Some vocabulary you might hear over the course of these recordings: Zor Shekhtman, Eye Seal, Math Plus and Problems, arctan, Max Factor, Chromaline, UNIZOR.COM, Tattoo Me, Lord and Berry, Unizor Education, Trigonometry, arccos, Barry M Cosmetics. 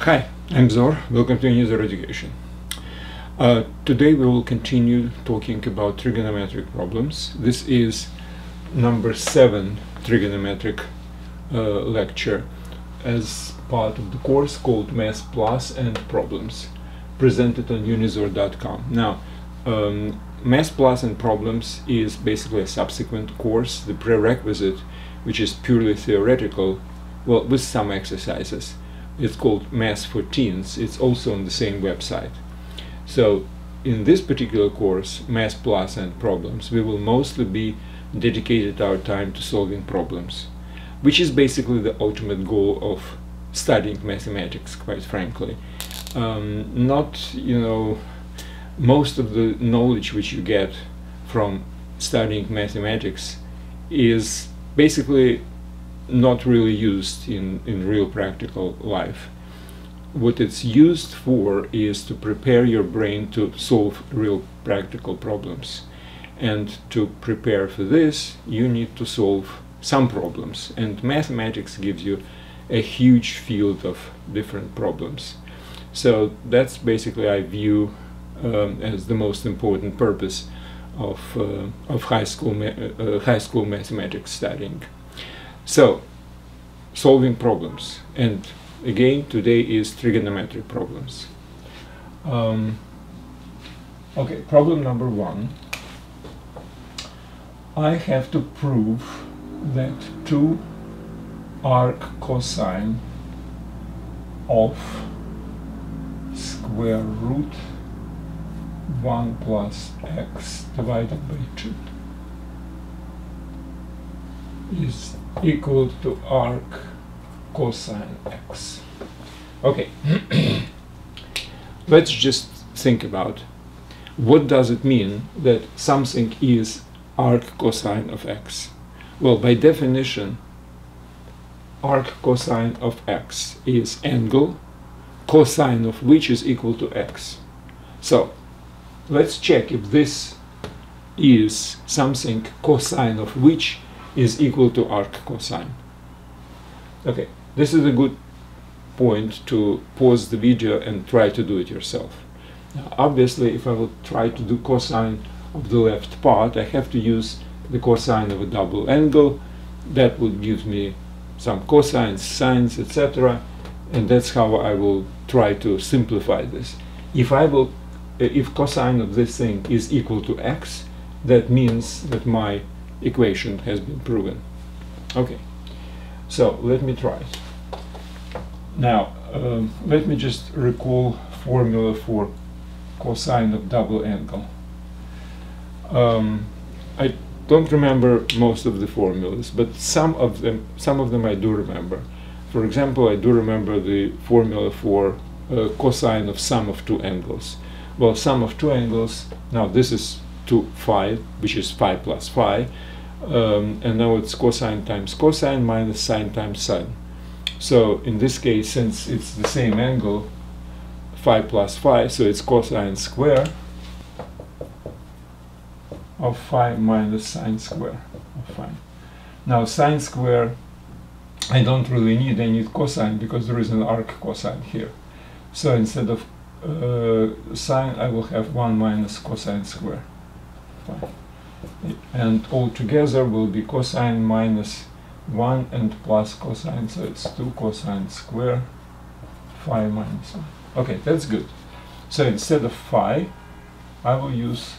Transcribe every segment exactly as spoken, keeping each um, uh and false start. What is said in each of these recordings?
Hi, I'm Zor. Welcome to Unizor Education. Uh, today we will continue talking about trigonometric problems. This is number seven trigonometric uh, lecture as part of the course called Math Plus and Problems, presented on unizor dot com. Now, um, Math Plus and Problems is basically a subsequent course, the prerequisite, which is purely theoretical, well, with some exercises. It's called Math for Teens. It's also on the same website. So in this particular course, Math Plus and Problems, we will mostly be dedicated our time to solving problems, which is basically the ultimate goal of studying mathematics, quite frankly. Um, not, you know, most of the knowledge which you get from studying mathematics is basically not really used in, in real practical life. What it's used for is to prepare your brain to solve real practical problems. And to prepare for this, you need to solve some problems. And mathematics gives you a huge field of different problems. So that's basically, I view um, as the most important purpose of, uh, of high school ma uh, high school mathematics studying. So, solving problems, and again today is trigonometric problems. Um, okay, problem number one. I have to prove that two arc cosine of square root one plus x divided by two is equal to arc cosine x. Okay, let's just think about what does it mean that something is arc cosine of x. Well, by definition, arc cosine of x is angle cosine of which is equal to x. So let's check if this is something cosine of which is equal to arc cosine. Okay, this is a good point to pause the video and try to do it yourself. Now, obviously, if I will try to do cosine of the left part, I have to use the cosine of a double angle. That would give me some cosines, sines, et cetera. And that's how I will try to simplify this. If I will, if cosine of this thing is equal to x, that means that my equation has been proven. Okay, so let me try. Now, um, let me just recall formula for cosine of double angle. Um, I don't remember most of the formulas, but some of them, some of them I do remember. For example, I do remember the formula for uh, cosine of sum of two angles. Well, sum of two angles. Now this is two phi, which is phi plus phi. Um, and now it's cosine times cosine minus sine times sine. So in this case, since it's the same angle, phi plus phi, so it's cosine square of phi minus sine square of phi. Now sine square, I don't really need, I need cosine because there is an arc cosine here. So instead of uh, sine, I will have one minus cosine square. And all together will be cosine minus one and plus cosine, so it's two cosine square phi minus one. Okay, that's good. So instead of phi, I will use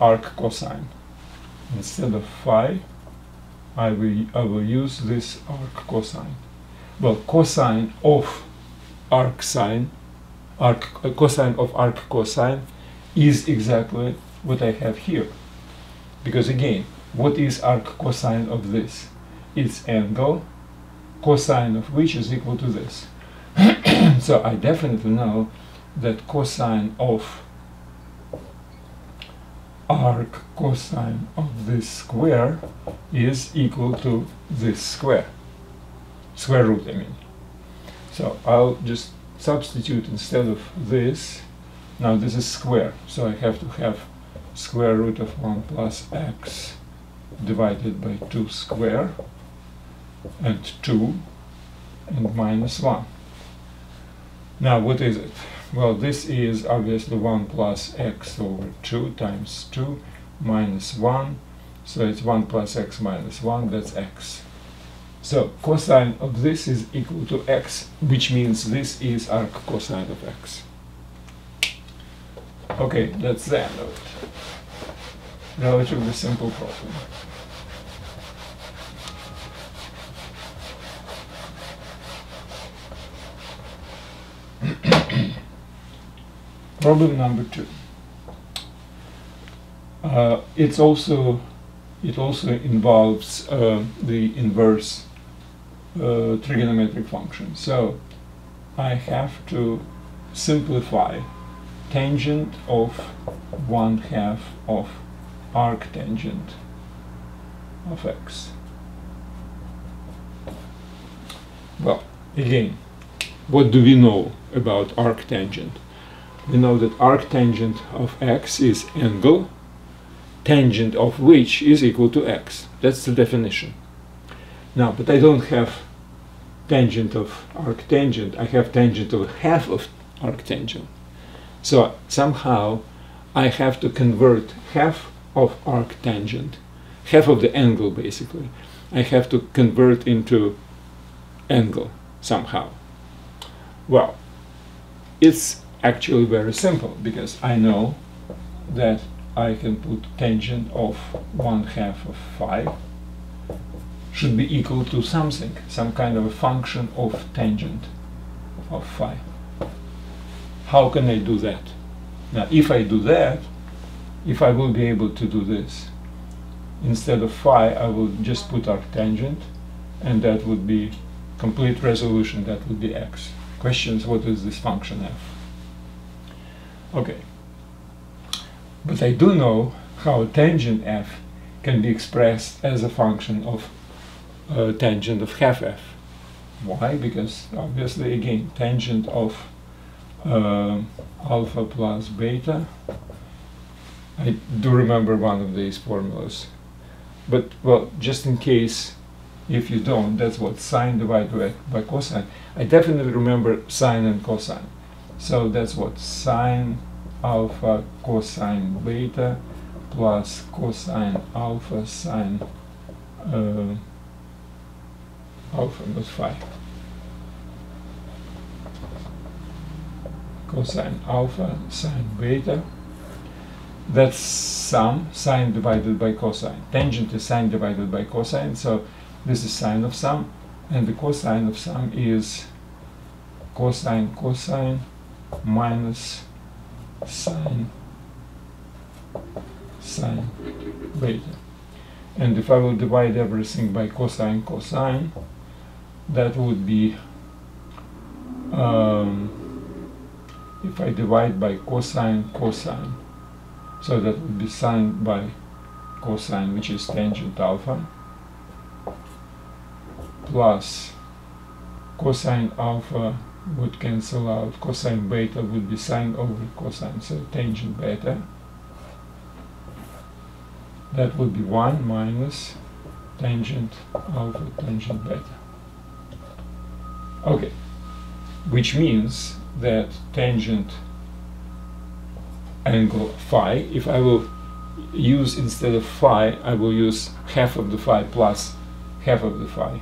arc cosine. Instead of phi, I will, I will use this arc cosine. Well, cosine of arc sine, arc, uh, cosine of arc cosine is exactly what I have here. Because again, what is arc cosine of this? It's angle cosine of which is equal to this. So I definitely know that cosine of arc cosine of this square is equal to this square. Square root, I mean. So I'll just substitute instead of this. Now this is square, so I have to have square root of one plus x divided by two square and two and minus one. Now what is it? Well, this is obviously one plus x over two times two minus one, so it's one plus x minus one, that's x. So cosine of this is equal to x, which means this is arc cosine of x. Okay, that's the end of it. Relatively simple problem. Problem number two. Uh, it's also it also involves uh, the inverse uh, trigonometric function. So I have to simplify tangent of one half of arc tangent of x. Well, again, what do we know about arc tangent? We know that arctangent of x is angle, tangent of which is equal to x. That's the definition. Now, but I don't have tangent of arctangent, I have tangent of half of arctangent. So somehow I have to convert half of arctangent, half of the angle basically, I have to convert into angle somehow. Well, it's actually very simple, because I know that I can put tangent of one half of five should be equal to something, some kind of a function of tangent of phi. How can I do that? Now, if I do that, if I will be able to do this, instead of phi I will just put arctangent, and that would be complete resolution, that would be x. Questions, what is this function f? Okay, but I do know how tangent f can be expressed as a function of uh, tangent of half f. Why? Because obviously, again, tangent of uh, alpha plus beta. I do remember one of these formulas, but well, just in case if you don't, that's what sine divided by cosine. I definitely remember sine and cosine. So that's what sine alpha cosine beta plus cosine alpha sine uh, alpha not phi cosine alpha sine beta, that's sum, sine divided by cosine. Tangent is sine divided by cosine, so this is sine of sum, and the cosine of sum is cosine cosine minus sine sine beta. And if I will divide everything by cosine cosine, that would be um, if I divide by cosine cosine, so that would be sine by cosine, which is tangent alpha, plus cosine alpha would cancel out, cosine beta would be sine over cosine, so tangent beta, that would be one minus tangent alpha tangent beta. Okay, which means that tangent angle phi, if I will use instead of phi, I will use half of the phi plus half of the phi.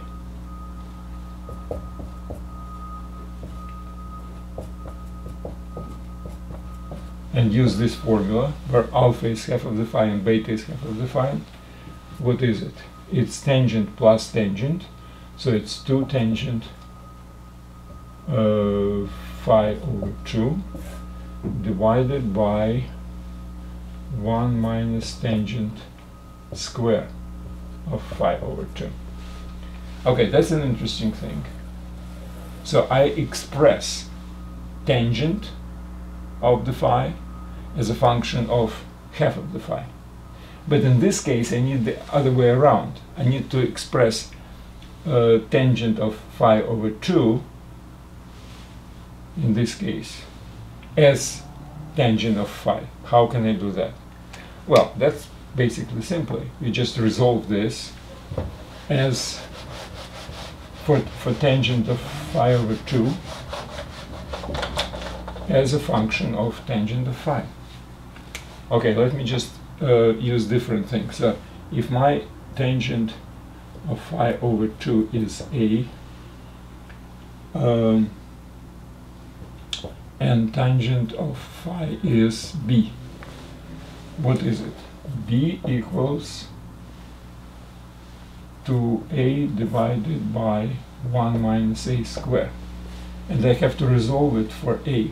And use this formula where alpha is half of the phi and beta is half of the phi. What is it? It's tangent plus tangent, so it's two tangent uh, phi over two divided by one minus tangent square of phi over two. Okay, that's an interesting thing. So I express tangent of the phi as a function of half of the phi. But in this case I need the other way around. I need to express uh, tangent of phi over two in this case as tangent of phi. How can I do that? Well, that's basically simply. You just resolve this as for, for tangent of phi over two as a function of tangent of phi. Okay, let me just uh, use different things. Uh, if my tangent of phi over two is a, um, and tangent of phi is b, what is it? B equals to a divided by one minus a squared, and I have to resolve it for a.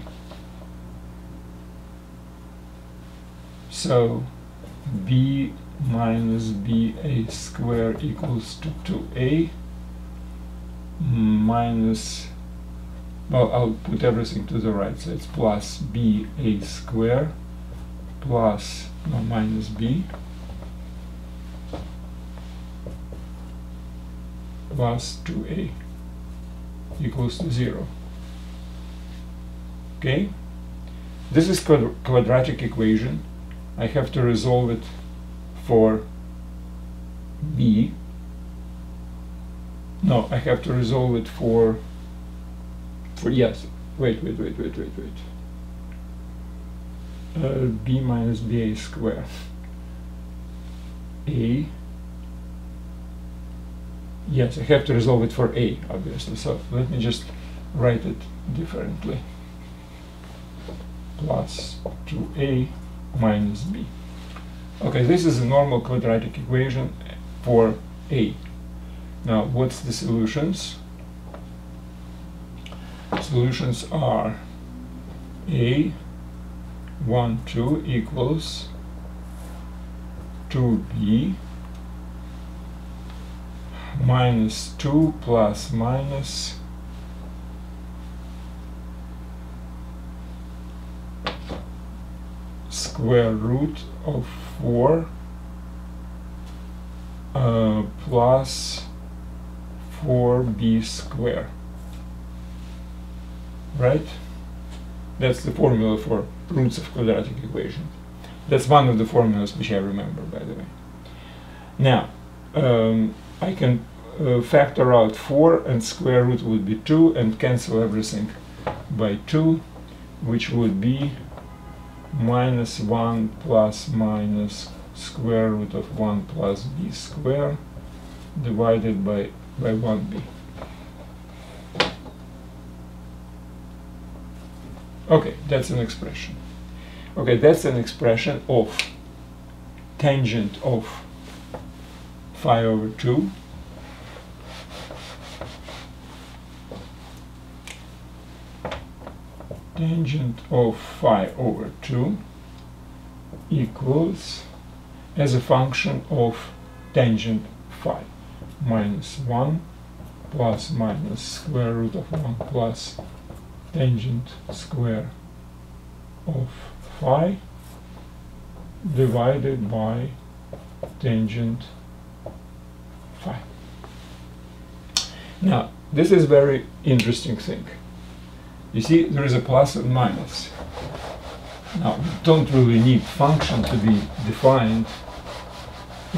So b minus b a squared equals to two a minus, well, I'll put everything to the right, so it's plus b a squared plus no, minus b plus two a equals to zero. Okay, this is quadr quadratic equation. I have to resolve it for b. No, I have to resolve it for for yes. Wait, wait, wait, wait, wait, wait. Uh, b minus ba squared a. Yes, I have to resolve it for a, obviously. So let me just write it differently. Plus two a minus b. Okay, this is a normal quadratic equation for a. Now, what's the solutions? Solutions are a one, two equals two b minus two plus minus square root of four uh, plus four b square, right? That's the formula for roots of quadratic equation. That's one of the formulas which I remember, by the way. Now, um, I can uh, factor out four, and square root would be two, and cancel everything by two, which would be minus one plus minus square root of one plus b square divided by, by one b. Okay, that's an expression. Okay, that's an expression of tangent of phi over two tangent of phi over two equals as a function of tangent phi minus one plus minus square root of one plus tangent square of phi divided by tangent phi. Now, this is very interesting thing. You see, there is a plus and minus. Now, we don't really need function to be defined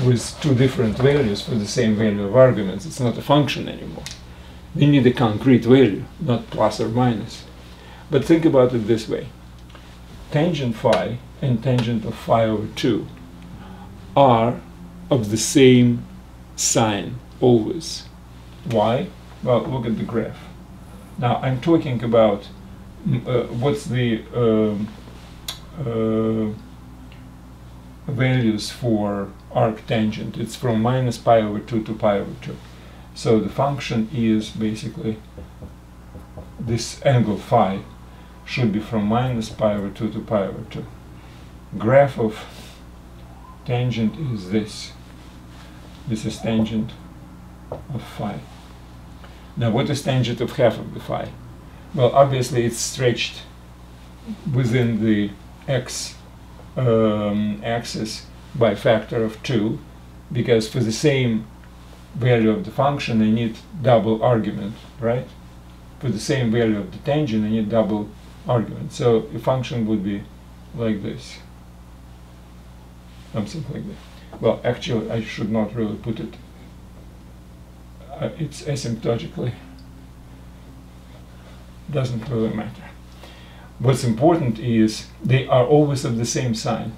with two different values for the same value of arguments. It's not a function anymore. We need a concrete value, not plus or minus. But think about it this way. Tangent phi and tangent of phi over two are of the same sign, always. Why? Well, look at the graph. Now, I'm talking about uh, what's the um, uh, values for arctangent. It's from minus pi over two to pi over two. So the function is basically this angle phi should be from minus pi over two to pi over two. Graph of tangent is this. This is tangent of phi. Now, what is tangent of half of the phi? Well, obviously it's stretched within the x um, axis by a factor of two, because for the same value of the function, I need double argument, right? For the same value of the tangent, I need double argument. So the function would be like this, something like that. Well, actually, I should not really put it. Uh, it's asymptotically. Doesn't really matter. What's important is they are always of the same sign.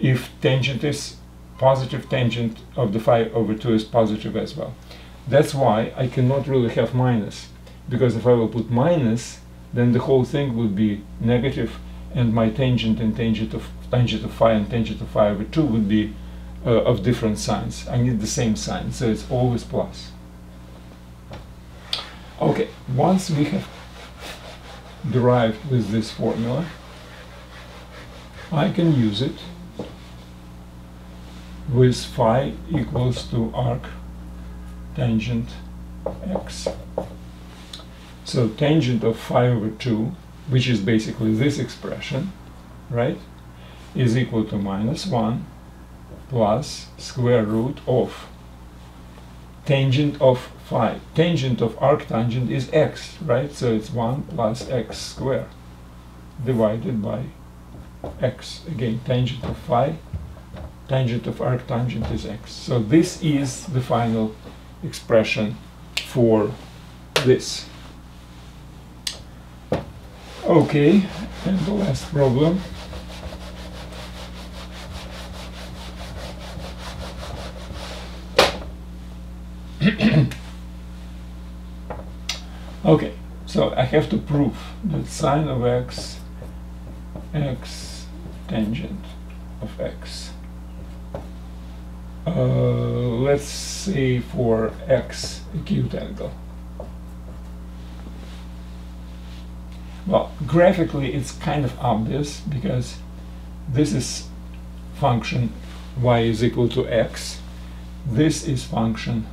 If tangent is positive, tangent of the phi over two is positive as well. That's why I cannot really have minus, because if I will put minus, then the whole thing would be negative, and my tangent and tangent of tangent of phi and tangent of phi over two would be uh, of different signs. I need the same sign, so it's always plus. Okay, once we have derived with this formula, I can use it with phi equals to arc tangent x. So tangent of phi over two, which is basically this expression, right, is equal to minus one plus square root of tangent of phi. Tangent of arctangent is x, right? So it's one plus x squared divided by x. Again, tangent of phi, tangent of arctangent is x. So this is the final expression for this. Okay, and the last problem. Okay, so I have to prove that sine of x, x tangent of x. Uh, let's say for x acute angle. Well, graphically it's kind of obvious, because this is function y is equal to x, this is function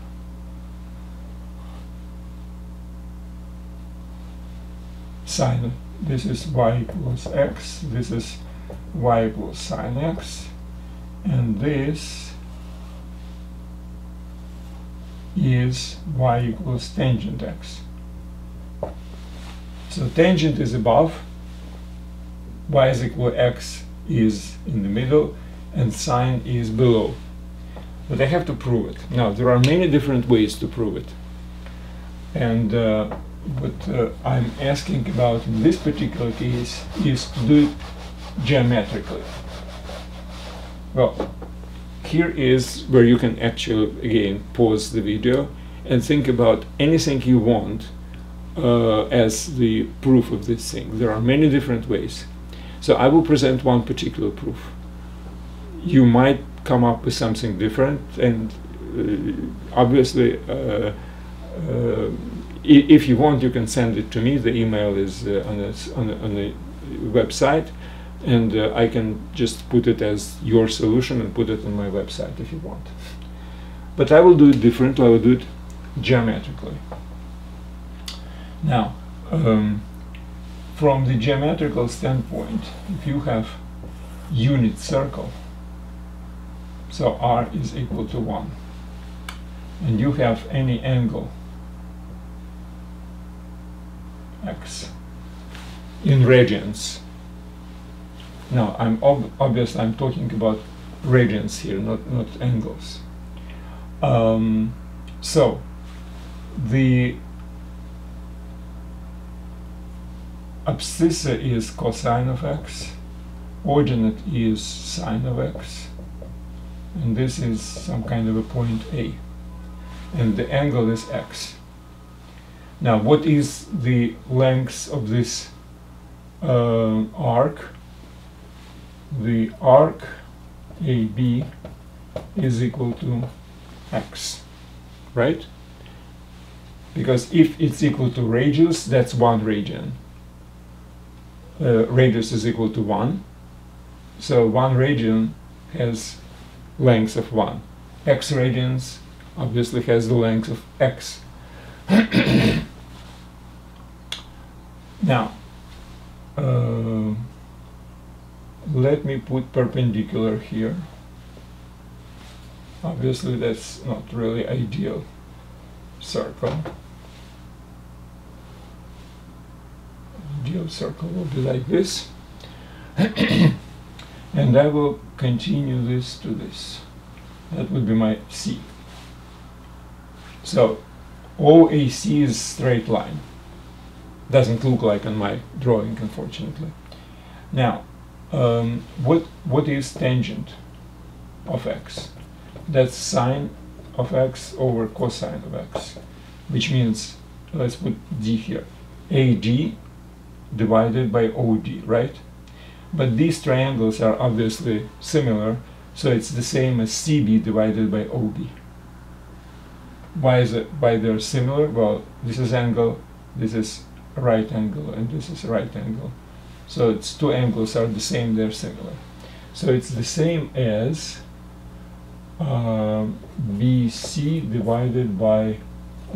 sine, this is y equals x, this is y equals sine x, and this is y equals tangent x. So tangent is above, y is equal to x is in the middle, and sine is below. But I have to prove it. Now, there are many different ways to prove it. And uh, what uh, I'm asking about in this particular case is to do it geometrically. Well, here is where you can actually, again, pause the video and think about anything you want Uh, as the proof of this thing. There are many different ways. So I will present one particular proof. You might come up with something different, and uh, obviously uh, uh, if you want, you can send it to me. The email is uh, on, the, on, the, on the website, and uh, I can just put it as your solution and put it on my website if you want. But I will do it differently. I will do it geometrically. Now, um, from the geometrical standpoint, if you have unit circle, so r is equal to one, and you have any angle x in radians. Now, I'm ob obviously I'm talking about radians here, not not angles. Um, so the abscissa is cosine of x, ordinate is sine of x, and this is some kind of a point A, and the angle is x. Now, what is the length of this uh, arc? The arc A B is equal to x, right? Because if it's equal to radius, that's one radian. Uh, radius is equal to one, so one radian has length of one. X radians obviously has the length of x. Now, uh, let me put perpendicular here. Obviously that's not really ideal circle. Circle will be like this, and I will continue this to this. That would be my C. So O A C is straight line. doesn't look like on my drawing, unfortunately. Now, um, what what is tangent of x? That's sine of x over cosine of x, which means, let's put d here, A D divided by O D, right? But these triangles are obviously similar, so it's the same as C B divided by O B. Why is it? Why they're similar? Well, this is angle, this is right angle, and this is right angle. So it's two angles are the same, they're similar. So it's the same as uh, B C divided by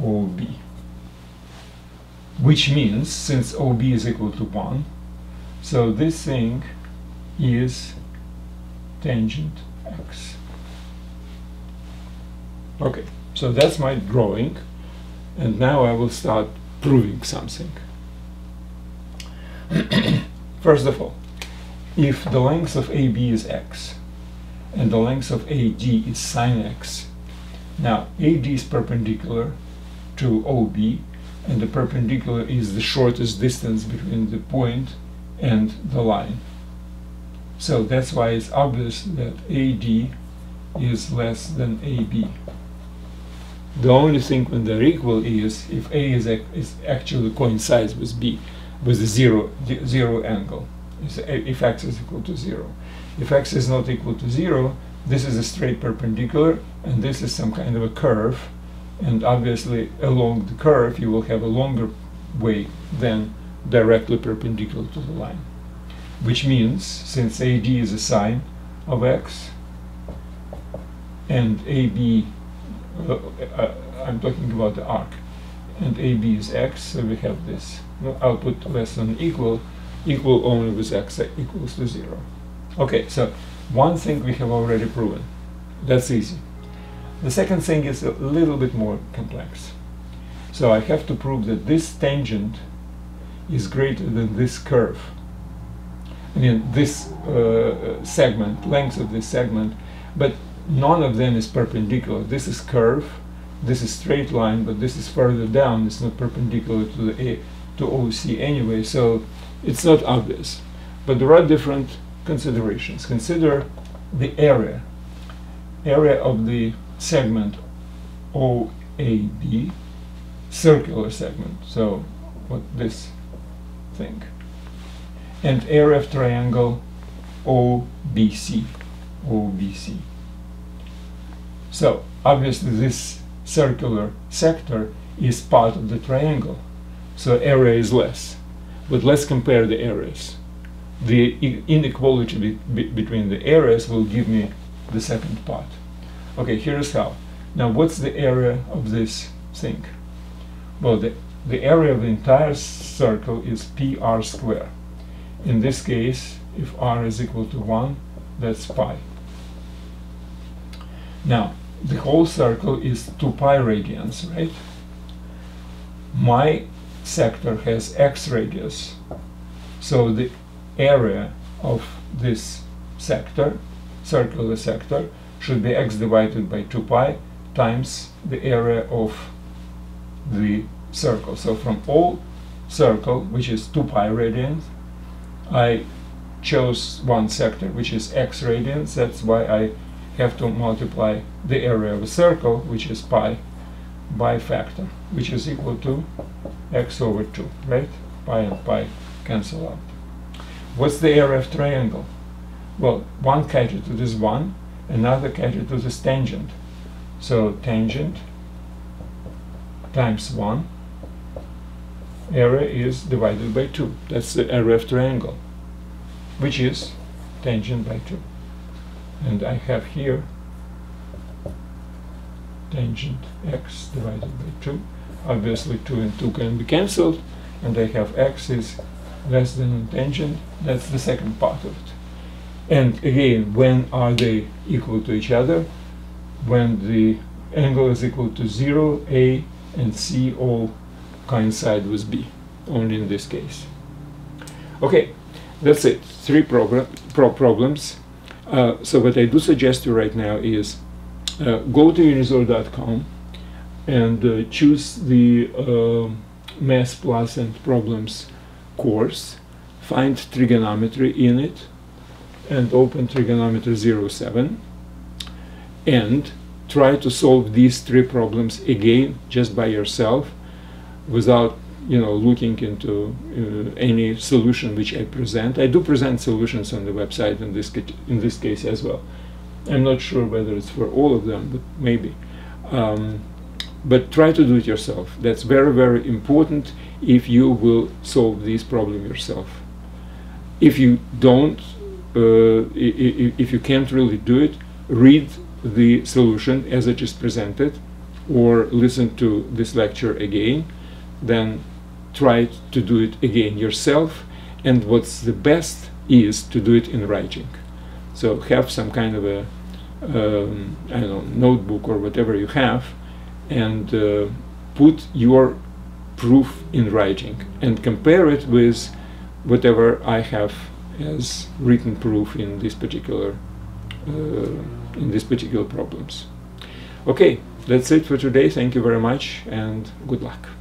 O B. Which means, since O B is equal to one, so this thing is tangent x. Okay, so that's my drawing, and now I will start proving something. First of all, if the length of A B is x, and the length of A D is sine x, now A D is perpendicular to O B, and the perpendicular is the shortest distance between the point and the line. So that's why it's obvious that A D is less than A B. The only thing when they're equal is if A is, ac is actually coincides with B, with the zero, the zero angle, if x is equal to zero. If x is not equal to zero, this is a straight perpendicular, and this is some kind of a curve. And obviously, along the curve, you will have a longer way than directly perpendicular to the line. Which means, since A D is a sine of x, and A B, uh, uh, I'm talking about the arc, and A B is x, so we have this. No, I'll put less than equal, equal only with x equals to zero. Okay, so one thing we have already proven. That's easy. The second thing is a little bit more complex. So I have to prove that this tangent is greater than this curve. I mean, this uh, segment, length of this segment, but none of them is perpendicular. This is curve, this is straight line, but this is further down. It's not perpendicular to the A, to O C anyway, so it's not obvious. But there are different considerations. Consider the area, area of the segment O A B, circular segment, so what this thing, and area of triangle O B C, O B C. So obviously this circular sector is part of the triangle, so area is less. But let's compare the areas. The inequality be be between the areas will give me the second part. Okay, here's how. Now, what's the area of this thing? Well, the, the area of the entire circle is P R square. In this case, if R is equal to one, that's pi. Now, the whole circle is two pi radians, right? My sector has x radius. So the area of this sector, circular sector, should be x divided by two pi times the area of the circle. So from all circle, which is two pi radians, I chose one sector, which is x radians. That's why I have to multiply the area of a circle, which is pi, by factor, which is equal to x over two, right? Pi and pi cancel out. What's the area of triangle? Well, one category is one, another category is tangent. So tangent times one, area is divided by two. That's the area of triangle, which is tangent by two. And I have here tangent x divided by two. Obviously two and two can be cancelled, and I have x is less than tangent. That's the second part of it. And again, when are they equal to each other? When the angle is equal to zero, A and C all coincide with B, only in this case. Okay, that's it. Three pro problems. Uh, so what I do suggest you right now is uh, go to unizor dot com and uh, choose the uh, Math Plus and Problems course, find trigonometry in it, and open trigonometry zero seven, and try to solve these three problems again just by yourself, without you know looking into uh, any solution which I present. I do present solutions on the website in this in this case as well. I'm not sure whether it's for all of them, but maybe. Um, but try to do it yourself. That's very, very important if you will solve this problem yourself. If you don't, uh, if you can't really do it, read the solution as it is presented, or listen to this lecture again, then try to do it again yourself. And what's the best is to do it in writing. So have some kind of a um, I don't know, notebook or whatever you have, and uh, put your proof in writing and compare it with whatever I have as written proof in this particular uh, in these particular problems. Okay, that's it for today. Thank you very much and good luck.